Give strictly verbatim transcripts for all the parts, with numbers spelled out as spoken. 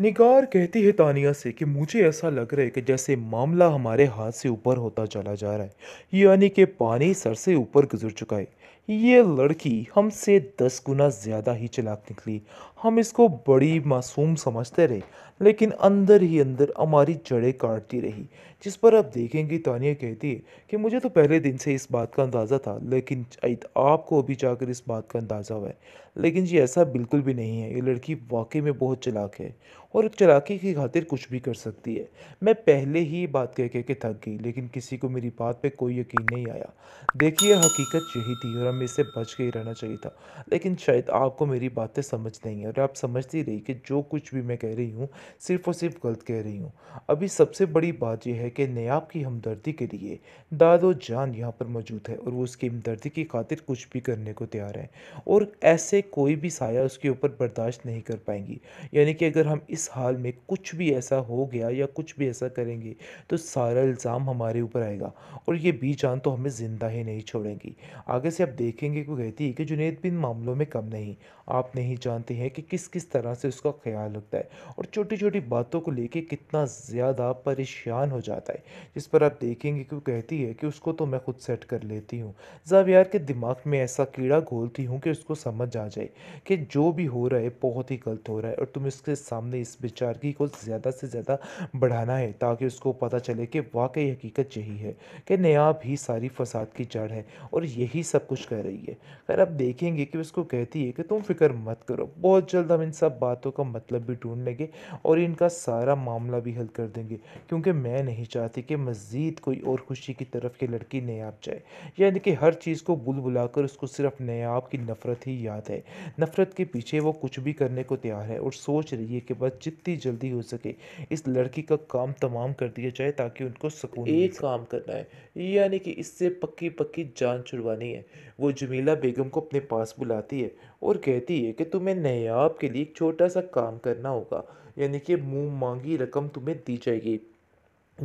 निगार कहती है तानिया से कि मुझे ऐसा लग रहा है कि जैसे मामला हमारे हाथ से ऊपर होता चला जा रहा है, यानी कि पानी सर से ऊपर गुजर चुका है। ये लड़की हमसे दस गुना ज़्यादा ही चालाक निकली। हम इसको बड़ी मासूम समझते रहे, लेकिन अंदर ही अंदर हमारी जड़ें काटती रही, जिस पर आप देखेंगे। तानिया कहती है कि मुझे तो पहले दिन से इस बात का अंदाज़ा था, लेकिन शायद आपको अभी जाकर इस बात का अंदाज़ा हुआ है, लेकिन ये ऐसा बिल्कुल भी नहीं है। ये लड़की वाकई में बहुत चालाक है और चालाकी की खातिर कुछ भी कर सकती है। मैं पहले ही बात कह कह के थक गई, लेकिन किसी को मेरी बात पे कोई यकीन नहीं आया। देखिए, हकीकत यही थी और हमें इससे बच के ही रहना चाहिए था, लेकिन शायद आपको मेरी बातें समझ नहीं है और आप समझती रही कि जो कुछ भी मैं कह रही हूँ सिर्फ और सिर्फ गलत कह रही हूँ। अभी सबसे बड़ी बात यह है कि नयाब की हमदर्दी के लिए दादो जान यहाँ पर मौजूद है और वो उसकी हमदर्दी की खातिर कुछ भी करने को तैयार है, और ऐसे कोई भी साया उसके ऊपर बर्दाश्त नहीं कर पाएंगी। यानी कि अगर हम इस हाल में कुछ भी ऐसा हो गया या कुछ भी ऐसा करेंगे तो सारा इल्ज़ाम हमारे ऊपर आएगा और ये बेजान तो हमें ज़िंदा ही नहीं छोड़ेंगी। आगे से आप देखेंगे कि कहती है कि जुनैद भी इन मामलों में कम नहीं। आप नहीं जानते हैं कि किस किस तरह से उसका ख्याल रखता है और छोटी छोटी बातों को लेके कितना ज़्यादा परेशान हो जाता है, जिस पर आप देखेंगे कि वो कहती है कि उसको तो मैं खुद सेट कर लेती हूँ। ज़ावियार के दिमाग में ऐसा कीड़ा घोलती हूँ कि उसको समझ आ जाए कि जो भी हो रहा है बहुत ही गलत हो रहा है और तुम इसके सामने इस बेचारगी को ज़्यादा से ज़्यादा बढ़ाना है, ताकि उसको पता चले कि वाकई हकीकत यही है कि नयाब ही सारी फसाद की जड़ है और यही सब कुछ कर रही है। खैर, आप देखेंगे कि उसको कहती है कि तुम फिक्र मत करो, बहुत जल्द हम इन सब बातों का मतलब भी ढूंढ लेंगे और इनका सारा मामला भी हल कर देंगे, क्योंकि मैं नहीं चाहती कि मज़ीद कोई और खुशी की तरफ ये लड़की नयाब जाए। यानी कि हर चीज़ को भूल बुलाकर उसको सिर्फ नयाब की नफ़रत ही याद है। नफ़रत के पीछे वो कुछ भी करने को तैयार है और सोच रही है कि बस जितनी जल्दी हो सके इस लड़की का काम तमाम कर दिया जाए ताकि उनको सुकून। एक काम करना है, यानी कि इससे पक्की पक्की जान छुड़वानी है। वो जमीला बेगम को अपने पास बुलाती है और कहती है कि तुम्हें नयाब के लिए एक छोटा सा काम करना होगा, यानी कि मुँह मांगी रकम तुम्हें दी जाएगी,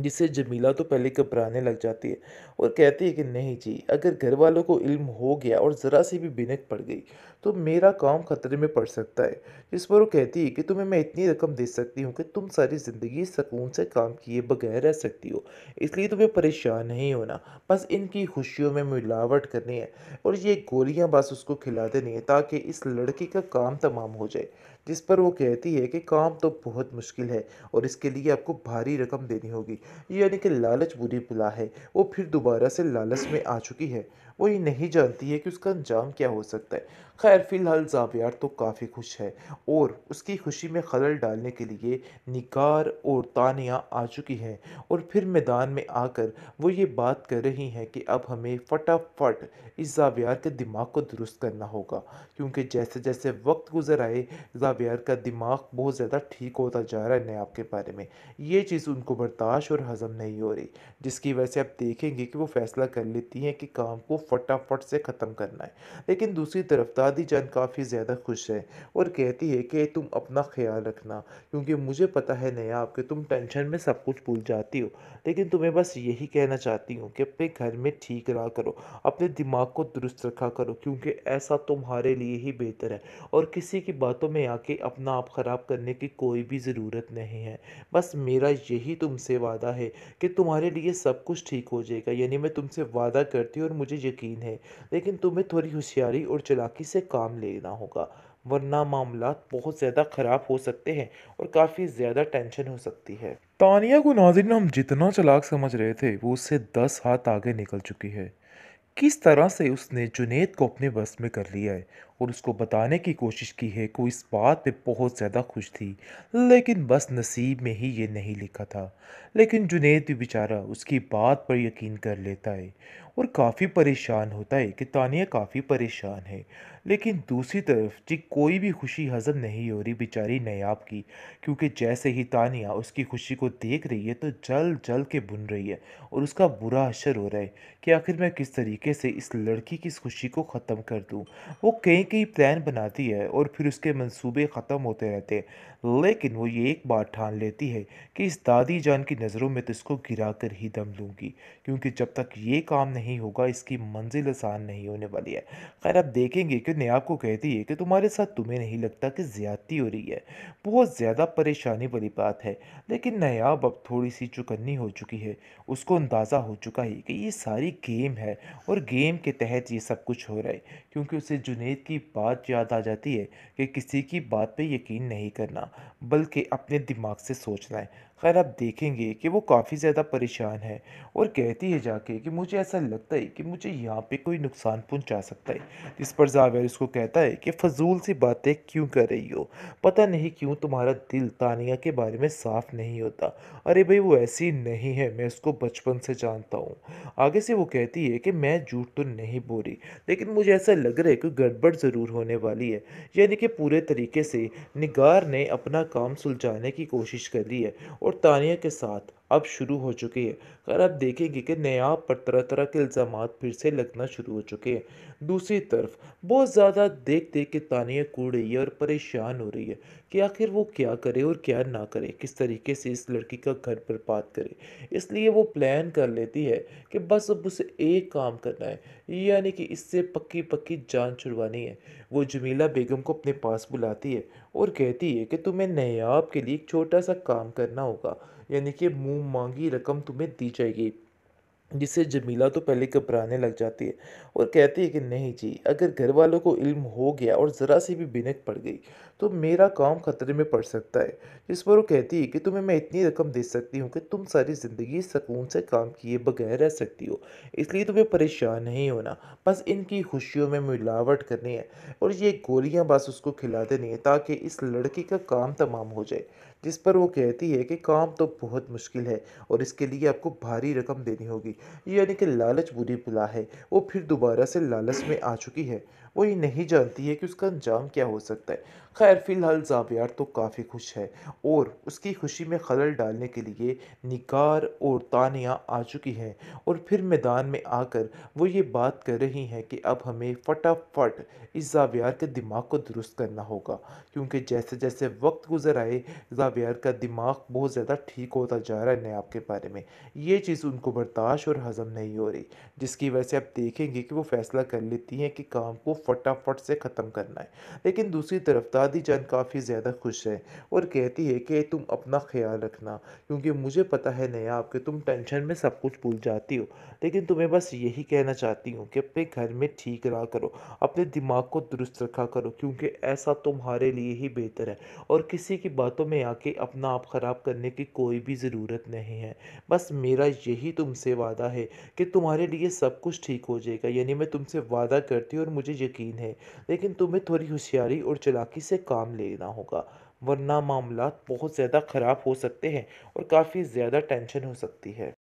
जिससे जमीला तो पहले घबराने लग जाती है और कहती है कि नहीं जी, अगर घर वालों को इल्म हो गया और ज़रा सी भी बिनक पड़ गई तो मेरा काम ख़तरे में पड़ सकता है। जिस पर वो कहती है कि तुम्हें मैं इतनी रकम दे सकती हूँ कि तुम सारी ज़िंदगी सुकून से काम किए बगैर रह सकती हो, इसलिए तुम्हें परेशान नहीं होना, बस इनकी खुशियों में मिलावट करनी है और ये गोलियाँ बस उसको खिला देनी है ताकि इस लड़की का काम तमाम हो जाए। जिस पर वो कहती है कि काम तो बहुत मुश्किल है और इसके लिए आपको भारी रकम देनी होगी, यानी कि लालच बुरी बला है। वो फिर दोबारा से लालच में आ चुकी है, वो ये नहीं जानती है कि उसका अंजाम क्या हो सकता है। खैर, फ़िलहाल ज़ावियार तो काफ़ी खुश है और उसकी खुशी में खलल डालने के लिए निकार और तानिया आ चुकी है और फिर मैदान में आकर वो ये बात कर रही हैं कि अब हमें फटाफट इस ज़ावियार के दिमाग को दुरुस्त करना होगा, क्योंकि जैसे जैसे वक्त गुजर आए ज़ावियार का दिमाग बहुत ज़्यादा ठीक होता जा रहा है नयाब के बारे में। ये चीज़ उनको बर्दाश्त और हज़म नहीं हो रही, जिसकी वजह से आप देखेंगे कि वो फैसला कर लेती हैं कि काम को फटाफट से ख़त्म करना है। लेकिन दूसरी तरफ दादी जान काफ़ी ज़्यादा खुश है और कहती है कि तुम अपना ख्याल रखना, क्योंकि मुझे पता है नयाब कि तुम टेंशन में सब कुछ भूल जाती हो, लेकिन तुम्हें बस यही कहना चाहती हूँ कि अपने घर में ठीक रहा करो, अपने दिमाग को दुरुस्त रखा करो, क्योंकि ऐसा तुम्हारे लिए ही बेहतर है और किसी की बातों में आके अपना आप ख़राब करने की कोई भी ज़रूरत नहीं है। बस मेरा यही तुमसे वादा है कि तुम्हारे लिए सब कुछ ठीक हो जाएगा, यानी मैं तुमसे वादा करती हूँ और मुझे यकीन है, लेकिन तुम्हें थोड़ी होशियारी और चालाकी से काम लेना होगा, वरना मामला बहुत ज़्यादा ख़राब हो सकते हैं और काफ़ी ज़्यादा टेंशन हो सकती है। तानिया को नाज़रीन हम जितना चालाक समझ रहे थे वो उससे दस हाथ आगे निकल चुकी है। किस तरह से उसने जुनैद को अपने बस में कर लिया है और उसको बताने की कोशिश की है कि वो इस बात पे बहुत ज़्यादा खुश थी, लेकिन बस नसीब में ही ये नहीं लिखा था। लेकिन जुनैद भी बेचारा उसकी बात पर यकीन कर लेता है और काफ़ी परेशान होता है कि तानिया काफ़ी परेशान है। लेकिन दूसरी तरफ जी कोई भी खुशी हज़म नहीं हो रही बेचारी नयाब की, क्योंकि जैसे ही तानिया उसकी खुशी को देख रही है तो जल जल के बुन रही है और उसका बुरा असर हो रहा है कि आखिर मैं किस तरीके से इस लड़की की इस खुशी को ख़त्म कर दूँ। वो कई कई प्लान बनाती है और फिर उसके मंसूबे ख़त्म होते रहते हैं, लेकिन वो ये एक बात ठान लेती है कि इस दादी जान की नज़रों में तो इसको गिरा कर ही दम लूँगी, क्योंकि जब तक ये काम नहीं होगा, इसकी मंजिल आसान नहीं होने वाली है। खैर आप देखेंगे कि नेहाब को कहती है कि तुम्हारे साथ तुम्हें नहीं लगता कि ज़्यादती हो रही है, बहुत ज़्यादा परेशानी वाली बात है। लेकिन नेहाब अब थोड़ी सी चुकन्नी हो चुकी है, उसको अंदाज़ा हो चुका है कि ये सारी गेम है और गेम के तहत ये सब कुछ हो रहा है, क्योंकि उसे जुनैद की बात याद आ जाती है कि किसी की बात पे यकीन नहीं करना बल्कि अपने दिमाग से सोचना है। खैर आप देखेंगे कि वो काफ़ी ज़्यादा परेशान है और कहती है जाके कि मुझे ऐसा लगता है कि मुझे यहाँ पे कोई नुकसान पहुँचा सकता है। इस पर जावेर उसको कहता है कि फजूल सी बातें क्यों कर रही हो, पता नहीं क्यों तुम्हारा दिल तानिया के बारे में साफ़ नहीं होता। अरे भाई वो ऐसी नहीं है, मैं उसको बचपन से जानता हूँ। आगे से वो कहती है कि मैं झूठ तो नहीं बोल रही, लेकिन मुझे ऐसा लग रहा है कि गड़बड़ ज़रूर होने वाली है। यानी कि पूरे तरीके से निगार ने अपना काम सुलझाने की कोशिश कर ली है और तानिया के साथ अब शुरू हो चुकी है। खैर आप देखेंगे कि नेहाब पर तरह तरह के इल्ज़ामात फिर से लगना शुरू हो चुके हैं। दूसरी तरफ बहुत ज़्यादा देख देख के तानिया कूड़ रही है और परेशान हो रही है कि आखिर वो क्या करे और क्या ना करे, किस तरीके से इस लड़की का घर बर्बाद करे। इसलिए वो प्लान कर लेती है कि बस अब उसे एक काम करना है, यानी कि इससे पक्की पक्की जान छुड़वानी है। वो जमीला बेगम को अपने पास बुलाती है और कहती है कि तुम्हें नेहाब के लिए एक छोटा सा काम करना होगा, यानी कि मुँह मांगी रकम तुम्हें दी जाएगी। जिससे जमीला तो पहले घबराने लग जाती है और कहती है कि नहीं जी, अगर घर वालों को इल्म हो गया और ज़रा सी भी बिनक पड़ गई तो मेरा काम ख़तरे में पड़ सकता है। जिस पर वो कहती है कि तुम्हें मैं इतनी रकम दे सकती हूँ कि तुम सारी ज़िंदगी सुकून से काम किए बगैर रह सकती हो, इसलिए तुम्हें परेशान नहीं होना, बस इनकी खुशियों में मिलावट करनी है और ये गोलियाँ बस उसको खिला देनी है ताकि इस लड़की का काम तमाम हो जाए। जिस पर वो कहती है कि काम तो बहुत मुश्किल है और इसके लिए आपको भारी रकम देनी होगी, यानी कि लालच बुरी बला है। वो फिर दोबारा से लालच में आ चुकी है, वो ये नहीं जानती है कि उसका अंजाम क्या हो सकता है। खैर फ़िलहाल जावियार तो काफ़ी खुश है और उसकी खुशी में खलल डालने के लिए निगार और तानिया आ चुकी हैं और फिर मैदान में आकर वो ये बात कर रही हैं कि अब हमें फटाफट इस जावियार के दिमाग को दुरुस्त करना होगा, क्योंकि जैसे जैसे वक्त गुजर आए जावियार का दिमाग बहुत ज़्यादा ठीक होता जा रहा है नेहाब के बारे में। ये चीज़ उनको बर्दाश्त और हज़म नहीं हो रही, जिसकी वजह से आप देखेंगे कि वो फैसला कर लेती हैं कि काम को फटाफट से ख़त्म करना है। लेकिन दूसरी तरफ दादी जान काफ़ी ज़्यादा खुश है और कहती है कि तुम अपना ख्याल रखना, क्योंकि मुझे पता है नेहाब कि तुम टेंशन में सब कुछ भूल जाती हो, लेकिन तुम्हें बस यही कहना चाहती हूँ कि अपने घर में ठीक रहा करो, अपने दिमाग को दुरुस्त रखा करो, क्योंकि ऐसा तुम्हारे लिए ही बेहतर है और किसी की बातों में आके अपना आप ख़राब करने की कोई भी ज़रूरत नहीं है। बस मेरा यही तुमसे वादा है कि तुम्हारे लिए सब कुछ ठीक हो जाएगा, यानी मैं तुमसे वादा करती हूँ और मुझे यकीन है, लेकिन तुम्हें थोड़ी होशियारी और चालाकी से काम लेना होगा, वरना मामला बहुत ज़्यादा ख़राब हो सकते हैं और काफ़ी ज़्यादा टेंशन हो सकती है।